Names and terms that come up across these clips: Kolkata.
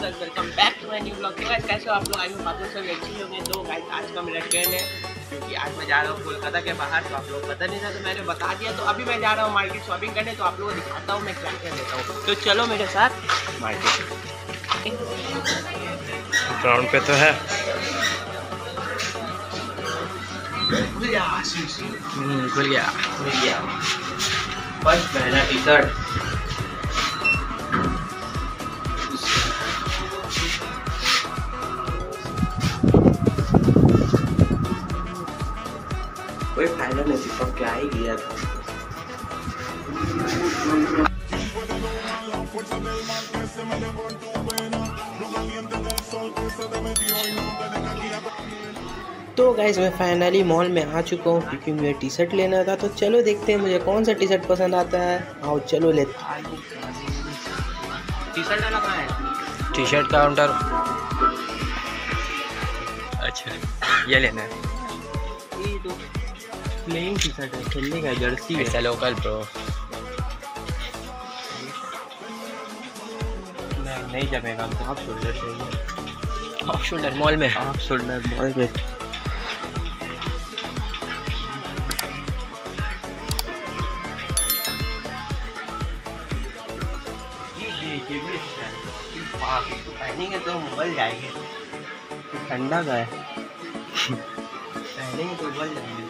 Guys welcome back to my new blog. तो guys कैसे हो आप लोग? आई होप आप लोग सब अच्छे होंगे। तो गाइस आज का मेरा ट्रेन है क्योंकि आज मैं जा रहा हूँ कोलकाता के बाहर। तो आप लोग पता नहीं था तो मैंने बता दिया। तो अभी मैं जा रहा हूँ मार्केट शॉपिंग करने, तो आप लोगों को दिखाता हूँ मैं क्या क्या लेता हूँ। तो चलो मेरे साथ मार्केट। ग्राउंड पे तो है खुल गया फर्स्ट पहना टी शर्ट। कोई फायदा नहीं था, क्या ही गया था। तो गाइस मैं फाइनली मॉल में आ चुका हूँ क्योंकि मुझे टी शर्ट लेना था। तो चलो देखते हैं मुझे कौन सा टी शर्ट पसंद आता है। आओ चलो लेते। टी शर्ट वाला कहाँ है? T shirt counter. अच्छा ये लेना है। प्लेन टी शर्ट है, खेलने का जर्सी है। लोकल ब्रो नहीं जमेगा। हाफ शोल्डर चाहिए। हाफ शोल्डर मॉल में, हाफ शोल्डर मॉल में। पहनेंगे तो मोबाइल जाएंगे। ठंडा का है पहनेंगे तो मोबाइल जाएंगे।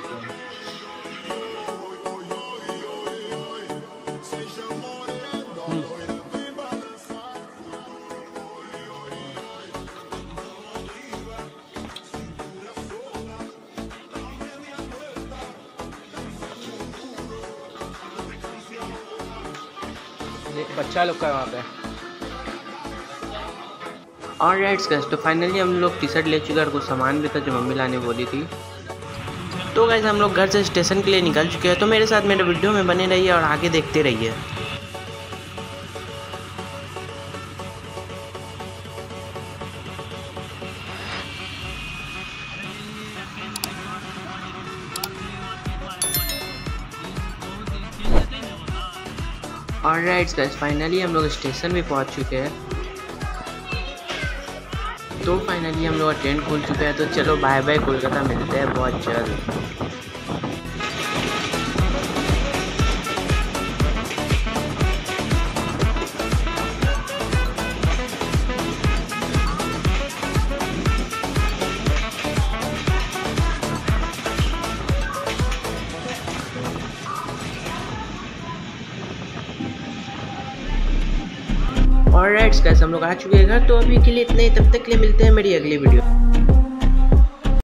बच्चा लोग का वहाँ पे। ऑलराइट गाइस, तो फाइनली हम लोग टी शर्ट ले चुके हैं और कुछ सामान भी था जो मम्मी लाने बोली थी। तो गाइस हम लोग घर से स्टेशन के लिए निकल चुके हैं। तो मेरे साथ मेरे वीडियो में बने रहिए और आगे देखते रहिए। ऑलराइट गाइस, फाइनली हम लोग स्टेशन भी पहुंच चुके हैं। तो फाइनली हम लोग ट्रेन खुल चुके हैं। तो चलो बाय बाय कोलकाता, मिलते हैं बहुत जल्द। ऑलराइट गाइस, हम लोग आ चुके हैं। तो अभी के लिए इतने ही, तब तक के लिए मिलते हैं मेरी अगली वीडियो।